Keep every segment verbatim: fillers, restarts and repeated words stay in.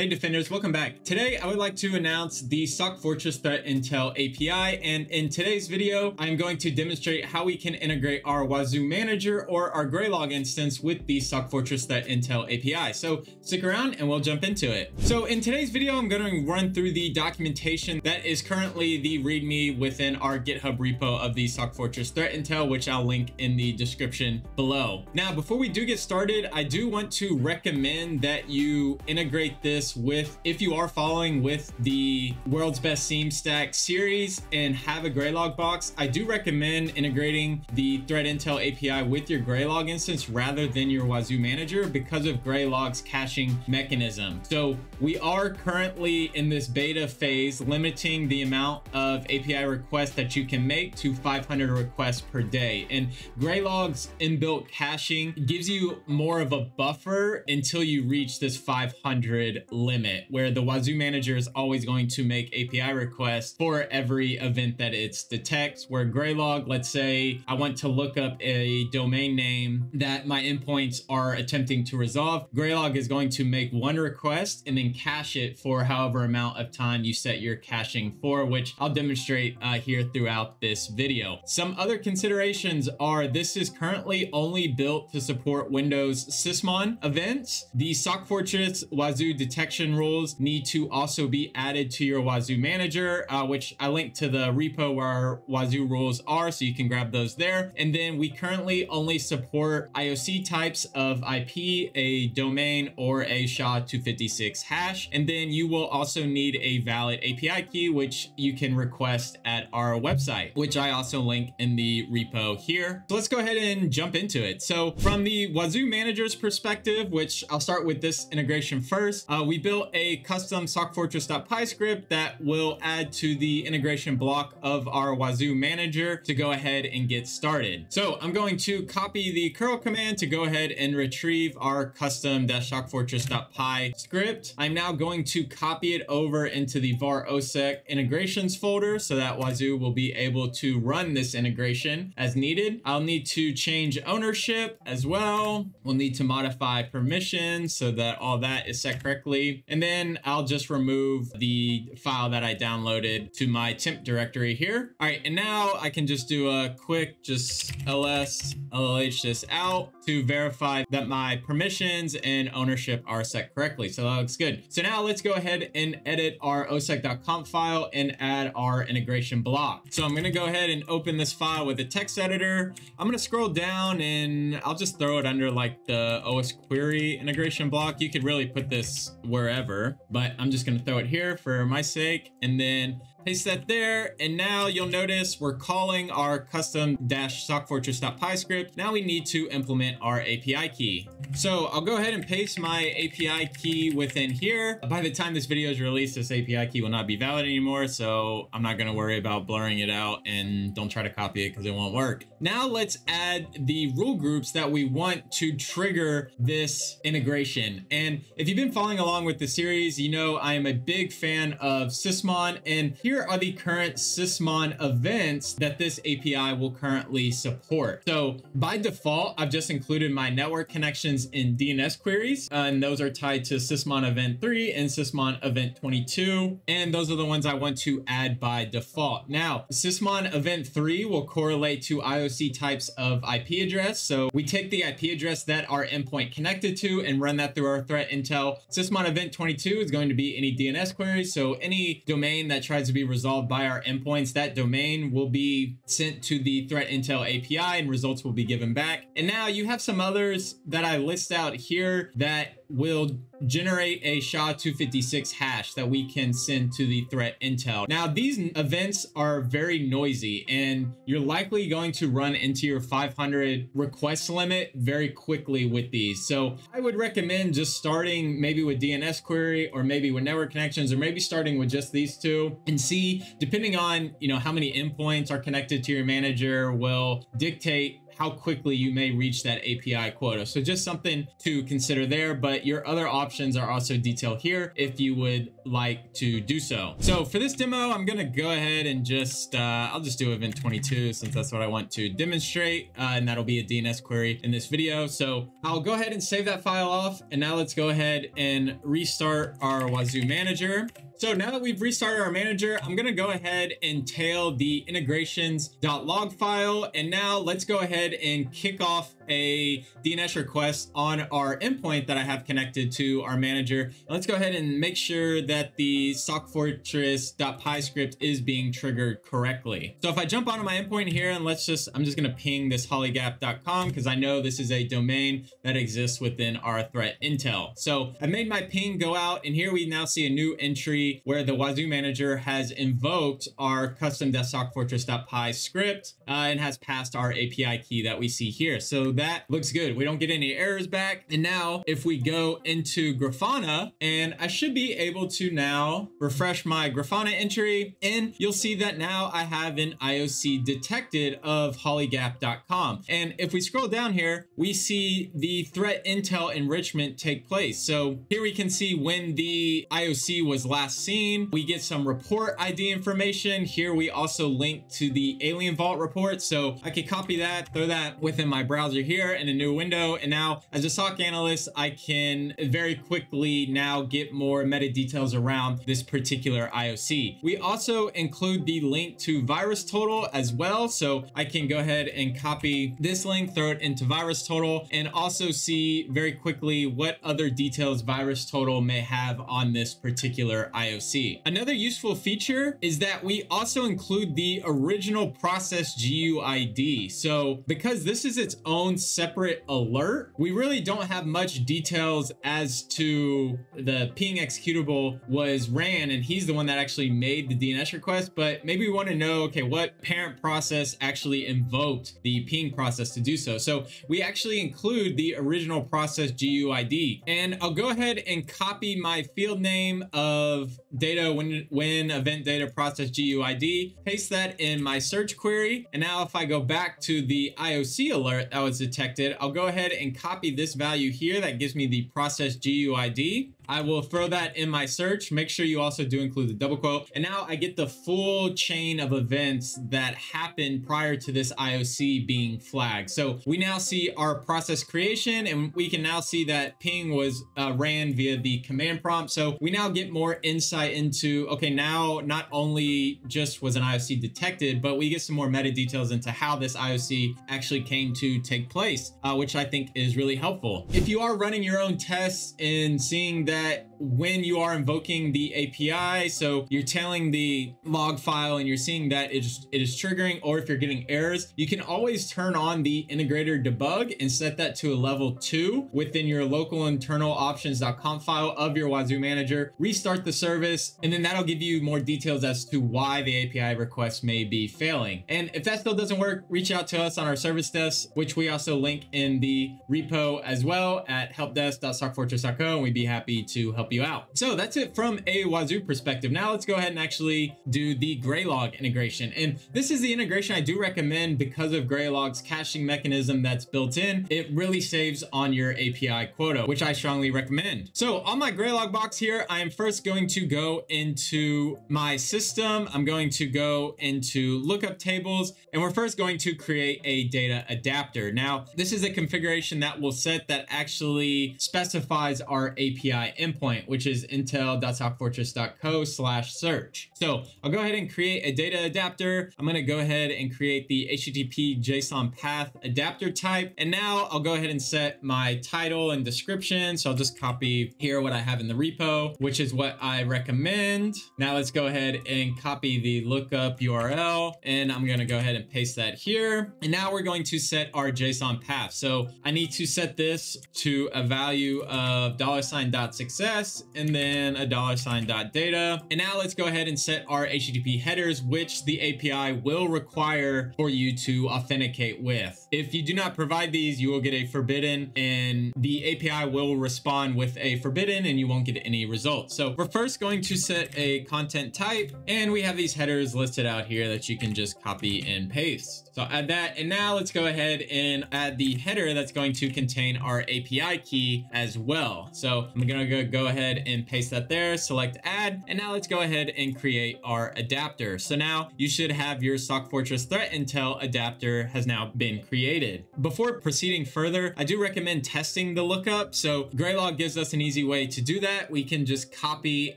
Hey defenders, welcome back. Today, I would like to announce the SOCFortress Threat Intel A P I. And in today's video, I'm going to demonstrate how we can integrate our Wazuh manager or our Graylog instance with the SOCFortress Threat Intel A P I. So stick around and we'll jump into it. So in today's video, I'm going to run through the documentation that is currently the README within our GitHub repo of the SOCFortress Threat Intel, which I'll link in the description below. Now, before we do get started, I do want to recommend that you integrate this with, if you are following with the world's best seam stack series and have a Graylog box, I do recommend integrating the Threat Intel A P I with your Graylog instance rather than your Wazuh manager because of Graylog's caching mechanism. So we are currently in this beta phase, limiting the amount of A P I requests that you can make to five hundred requests per day. And Graylog's inbuilt caching gives you more of a buffer until you reach this five hundred limit, where the Wazuh manager is always going to make A P I requests for every event that it detects, where Graylog, let's say I want to look up a domain name that my endpoints are attempting to resolve. Graylog is going to make one request and then cache it for however amount of time you set your caching for, which I'll demonstrate uh, here throughout this video. Some other considerations are this is currently only built to support Windows Sysmon events. The SOCFortress Wazuh detection Detection rules need to also be added to your Wazuh manager, uh, which I linked to the repo where our Wazuh rules are, so you can grab those there. And then we currently only support I O C types of I P, a domain, or a S H A two fifty-six hash. And then you will also need a valid A P I key, which you can request at our website, which I also link in the repo here. So let's go ahead and jump into it. So from the Wazuh manager's perspective, which I'll start with this integration first, uh, we built a custom socfortress.py script that will add to the integration block of our Wazuh manager to go ahead and get started. So I'm going to copy the curl command to go ahead and retrieve our custom-socfortress.py script. I'm now going to copy it over into the var ossec integrations folder so that Wazuh will be able to run this integration as needed. I'll need to change ownership as well. We'll need to modify permissions so that all that is set correctly. And then I'll just remove the file that I downloaded to my temp directory here. All right, and now I can just do a quick, just ls, llh this out to verify that my permissions and ownership are set correctly. So that looks good. So now let's go ahead and edit our ossec dot conf file and add our integration block. So I'm gonna go ahead and open this file with a text editor. I'm gonna scroll down and I'll just throw it under like the O S query integration block. You could really put this wherever, but I'm just gonna throw it here for my sake and then paste that there. And now you'll notice we're calling our custom-socfortress.py script. Now we need to implement our A P I key. So I'll go ahead and paste my A P I key within here. By the time this video is released, this A P I key will not be valid anymore. So I'm not gonna worry about blurring it out, and don't try to copy it because it won't work. Now let's add the rule groups that we want to trigger this integration. And if you've been following along with the series, you know I am a big fan of Sysmon, and here Here are the current Sysmon events that this A P I will currently support. So by default, I've just included my network connections in D N S queries, uh, and those are tied to Sysmon event three and Sysmon event twenty-two. And those are the ones I want to add by default. Now, Sysmon event three will correlate to I O C types of I P address. So we take the I P address that our endpoint connected to and run that through our threat intel. Sysmon event twenty-two is going to be any D N S queries. So any domain that tries to be be resolved by our endpoints, that domain will be sent to the Threat Intel A P I and results will be given back. And now you have some others that I list out here that will generate a S H A two fifty-six hash that we can send to the threat intel. Now, these events are very noisy and you're likely going to run into your five hundred request limit very quickly with these. So I would recommend just starting maybe with D N S query or maybe with network connections, or maybe starting with just these two, and see, depending on, you know, how many endpoints are connected to your manager will dictate how quickly you may reach that A P I quota. So just something to consider there, but your other options are also detailed here if you would like to do so. So for this demo, I'm gonna go ahead and just, uh, I'll just do event twenty-two since that's what I want to demonstrate. Uh, and that'll be a D N S query in this video. So I'll go ahead and save that file off. And now let's go ahead and restart our Wazuh manager. So now that we've restarted our manager, I'm gonna go ahead and tail the integrations.log file. And now let's go ahead and kick off a D N S request on our endpoint that I have connected to our manager. And let's go ahead and make sure that the socfortress.py script is being triggered correctly. So if I jump onto my endpoint here and let's just, I'm just gonna ping this hollygap dot com because I know this is a domain that exists within our threat intel. So I made my ping go out and here we now see a new entry where the Wazuh manager has invoked our custom.socfortress.py script uh, and has passed our A P I key that we see here. So that looks good. We don't get any errors back. And now if we go into Grafana, and I should be able to now refresh my Grafana entry, and you'll see that now I have an I O C detected of hollygap dot com. And if we scroll down here, we see the threat intel enrichment take place. So here we can see when the I O C was last seen. We get some report I D information. Here we also link to the AlienVault report. So I could copy that, throw that within my browser here in a new window. And now as a S O C analyst, I can very quickly now get more meta details around this particular I O C. We also include the link to VirusTotal as well. So I can go ahead and copy this link, throw it into VirusTotal, and also see very quickly what other details VirusTotal may have on this particular I O C. Another useful feature is that we also include the original process G U I D. So because this is its own separate alert, we really don't have much details as to the ping executable was ran, and he's the one that actually made the D N S request, but maybe we want to know, okay, what parent process actually invoked the ping process to do so. So we actually include the original process G U I D, and I'll go ahead and copy my field name of of data when, when event data process G U I D, paste that in my search query. And now if I go back to the I O C alert that was detected, I'll go ahead and copy this value here that gives me the process G U I D. I will throw that in my search. Make sure you also do include the double quote. And now I get the full chain of events that happened prior to this I O C being flagged. So we now see our process creation, and we can now see that ping was uh, ran via the command prompt. So we now get more insight into, okay, now not only just was an I O C detected, but we get some more meta details into how this I O C actually came to take place, uh, which I think is really helpful. If you are running your own tests and seeing that that when you are invoking the A P I, so you're tailing the log file and you're seeing that it is, it is triggering, or if you're getting errors, you can always turn on the integrator debug and set that to a level two within your local internal options dot conf file of your Wazuh manager, restart the service, and then that'll give you more details as to why the A P I request may be failing. And if that still doesn't work, reach out to us on our service desk, which we also link in the repo as well at helpdesk dot socfortress dot co, and we'd be happy to help you out. So that's it from a Wazuh perspective. Now let's go ahead and actually do the Graylog integration. And this is the integration I do recommend because of Graylog's caching mechanism that's built in. It really saves on your A P I quota, which I strongly recommend. So on my Graylog box here, I am first going to go into my system. I'm going to go into lookup tables, and we're first going to create a data adapter. Now, this is a configuration that we'll set that actually specifies our A P I endpoint, which is intel dot socfortress dot co slash search. So I'll go ahead and create a data adapter. I'm going to go ahead and create the H T T P JSON path adapter type. And now I'll go ahead and set my title and description. So I'll just copy here what I have in the repo, which is what I recommend. Now let's go ahead and copy the lookup U R L, and I'm going to go ahead and paste that here. And now we're going to set our JSON path. So I need to set this to a value of dollar sign dot success. S and then a dollar sign dot data. And now let's go ahead and set our H T T P headers, which the A P I will require for you to authenticate with. If you do not provide these, you will get a forbidden, and the A P I will respond with a forbidden and you won't get any results. So we're first going to set a content type, and we have these headers listed out here that you can just copy and paste. So add that. And now let's go ahead and add the header that's going to contain our A P I key as well. So I'm going to go ahead and paste that there, select add. And now let's go ahead and create our adapter. So now you should have your SOCFortress Threat Intel adapter has now been created. Before proceeding further, I do recommend testing the lookup. So Graylog gives us an easy way to do that. We can just copy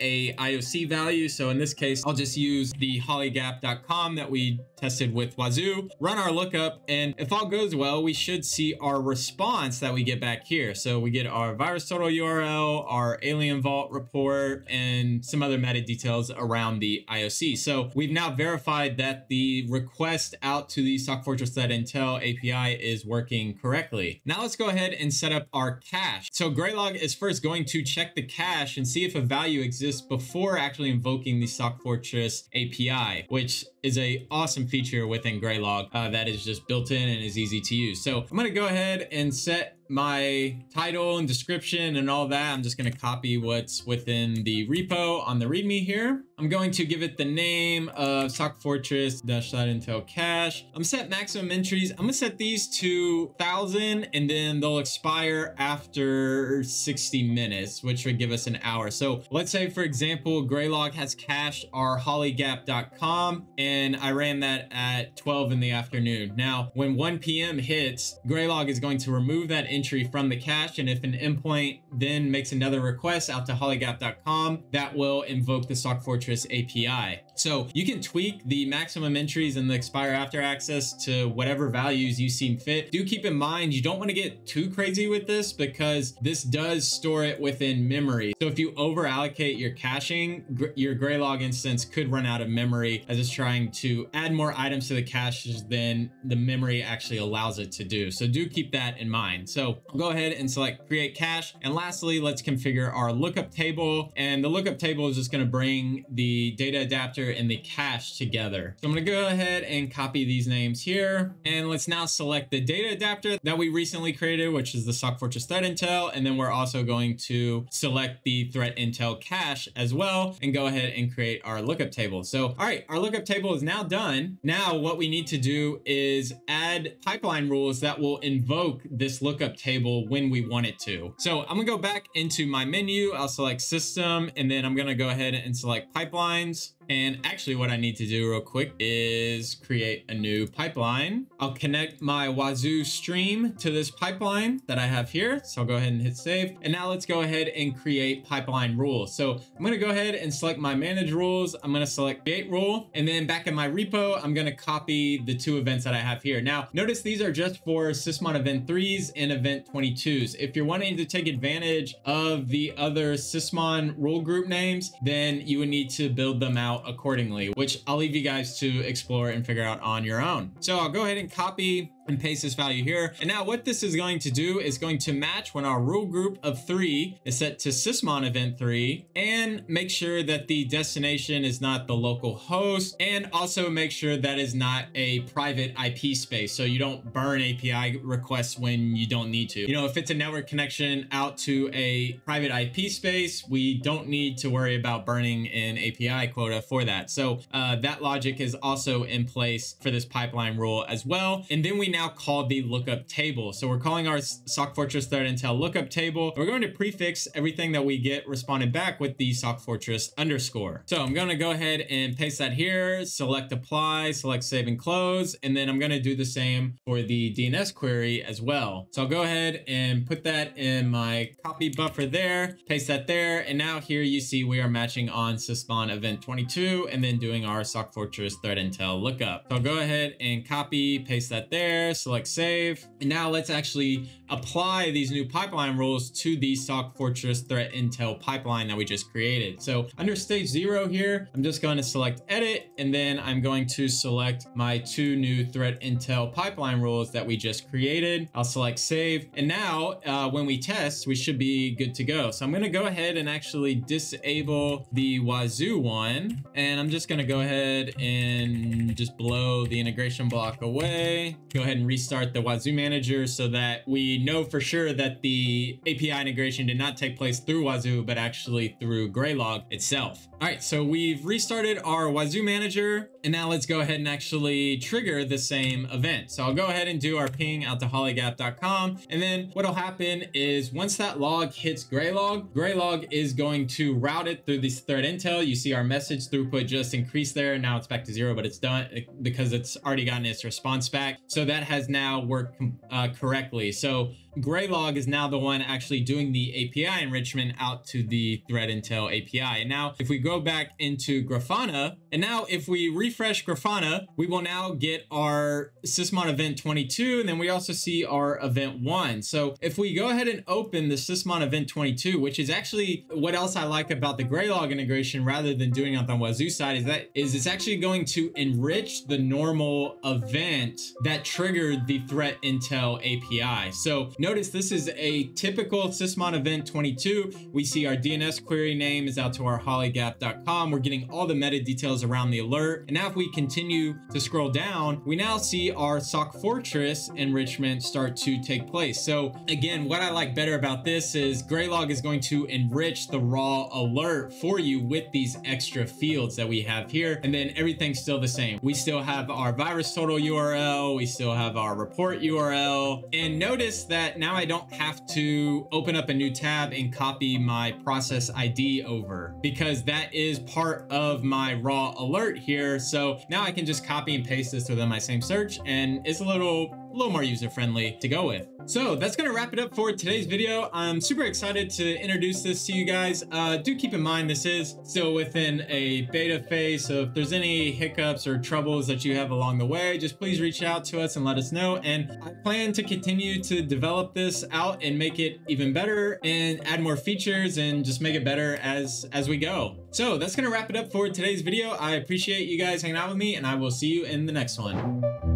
a I O C value. So in this case, I'll just use the hollygap dot com that we tested with Wazuh, run our lookup, and if all goes well, we should see our response that we get back here. So we get our VirusTotal U R L, our AlienVault report, and some other meta details around the I O C. So we've now verified that the request out to the SOCFortress Threat Intel A P I is working correctly. Now let's go ahead and set up our cache. So Graylog is first going to check the cache and see if a value exists before actually invoking the SOCFortress A P I, which is a awesome feature within Graylog uh, that is just built in and is easy to use. So I'm gonna go ahead and set my title and description and all that. I'm just gonna copy what's within the repo on the README here. I'm going to give it the name of SOCFortress-Intel cache. I'm set maximum entries. I'm gonna set these to one thousand and then they'll expire after sixty minutes, which would give us an hour. So let's say, for example, Graylog has cached our hollygap dot com and I ran that at twelve in the afternoon. Now, when one P M hits, Graylog is going to remove that entry entry from the cache, and if an endpoint then makes another request out to hollygap dot com, that will invoke the SOCFortress A P I. So you can tweak the maximum entries and the expire after access to whatever values you seem fit. Do keep in mind, you don't want to get too crazy with this because this does store it within memory. So if you over allocate your caching, gr your Graylog instance could run out of memory as it's trying to add more items to the caches than the memory actually allows it to do. So do keep that in mind. So So I'll go ahead and select create cache. And lastly, let's configure our lookup table. And the lookup table is just going to bring the data adapter and the cache together. So I'm going to go ahead and copy these names here. And let's now select the data adapter that we recently created, which is the SOCFortress Threat Intel. And then we're also going to select the Threat Intel cache as well and go ahead and create our lookup table. So, all right, our lookup table is now done. Now what we need to do is add pipeline rules that will invoke this lookup table when we want it to. So I'm gonna go back into my menu, I'll select system, and then I'm gonna go ahead and select pipelines. And actually what I need to do real quick is create a new pipeline. I'll connect my Wazuh stream to this pipeline that I have here. So I'll go ahead and hit save. And now let's go ahead and create pipeline rules. So I'm gonna go ahead and select my manage rules. I'm gonna select create rule. And then back in my repo, I'm gonna copy the two events that I have here. Now, notice these are just for Sysmon event threes and event twenty-twos. If you're wanting to take advantage of the other Sysmon rule group names, then you would need to build them out accordingly, which I'll leave you guys to explore and figure out on your own. So I'll go ahead and copy and paste this value here. And now what this is going to do is going to match when our rule group of three is set to Sysmon event three, and make sure that the destination is not the local host, and also make sure that is not a private I P space. So you don't burn A P I requests when you don't need to. You know, if it's a network connection out to a private I P space, we don't need to worry about burning an A P I quota for that. So uh, that logic is also in place for this pipeline rule as well. And then we now call the lookup table. So we're calling our SOCFortress Threat Intel lookup table. We're going to prefix everything that we get responded back with the SOCFortress underscore. So I'm going to go ahead and paste that here, select apply, select save and close. And then I'm going to do the same for the D N S query as well. So I'll go ahead and put that in my copy buffer there, paste that there. And now here you see we are matching on Sysmon event twenty-two and then doing our SOCFortress Threat Intel lookup. So I'll go ahead and copy, paste that there. there, select save. And now let's actually apply these new pipeline rules to the SOCFortress Threat Intel pipeline that we just created. So under stage zero here, I'm just going to select edit, and then I'm going to select my two new threat intel pipeline rules that we just created. I'll select save. And now uh, when we test, we should be good to go. So I'm going to go ahead and actually disable the Wazuh one. And I'm just going to go ahead and just blow the integration block away. Go ahead and restart the Wazuh manager so that we know for sure that the A P I integration did not take place through Wazuh, but actually through Graylog itself. All right, so we've restarted our Wazuh manager. And now let's go ahead and actually trigger the same event. So I'll go ahead and do our ping out to hollygap dot com. And then what'll happen is once that log hits Graylog, Graylog is going to route it through this thread intel. You see our message throughput just increased there. Now it's back to zero, but it's done because it's already gotten its response back. So that has now worked uh, correctly. So Graylog is now the one actually doing the A P I enrichment out to the threat intel A P I. And now if we go back into Grafana, and now if we refresh Grafana, we will now get our Sysmon event twenty-two, and then we also see our event one. So if we go ahead and open the Sysmon event twenty-two, which is actually what else I like about the Graylog integration rather than doing it on the Wazuh side, is that is it's actually going to enrich the normal event that triggered the threat intel A P I. So notice this is a typical Sysmon event twenty-two. We see our D N S query name is out to our hollygap dot com. We're getting all the meta details around the alert. And now if we continue to scroll down, we now see our SOCFortress enrichment start to take place. So again, what I like better about this is Graylog is going to enrich the raw alert for you with these extra fields that we have here. And then everything's still the same. We still have our VirusTotal U R L. We still have our report U R L. And notice that now I don't have to open up a new tab and copy my process I D over, because that is part of my raw alert here. So now I can just copy and paste this within my same search, and it's a little a little more user-friendly to go with. So that's gonna wrap it up for today's video. I'm super excited to introduce this to you guys. Uh, do keep in mind this is still within a beta phase, so if there's any hiccups or troubles that you have along the way, just please reach out to us and let us know. And I plan to continue to develop this out and make it even better and add more features and just make it better as, as we go. So that's gonna wrap it up for today's video. I appreciate you guys hanging out with me, and I will see you in the next one.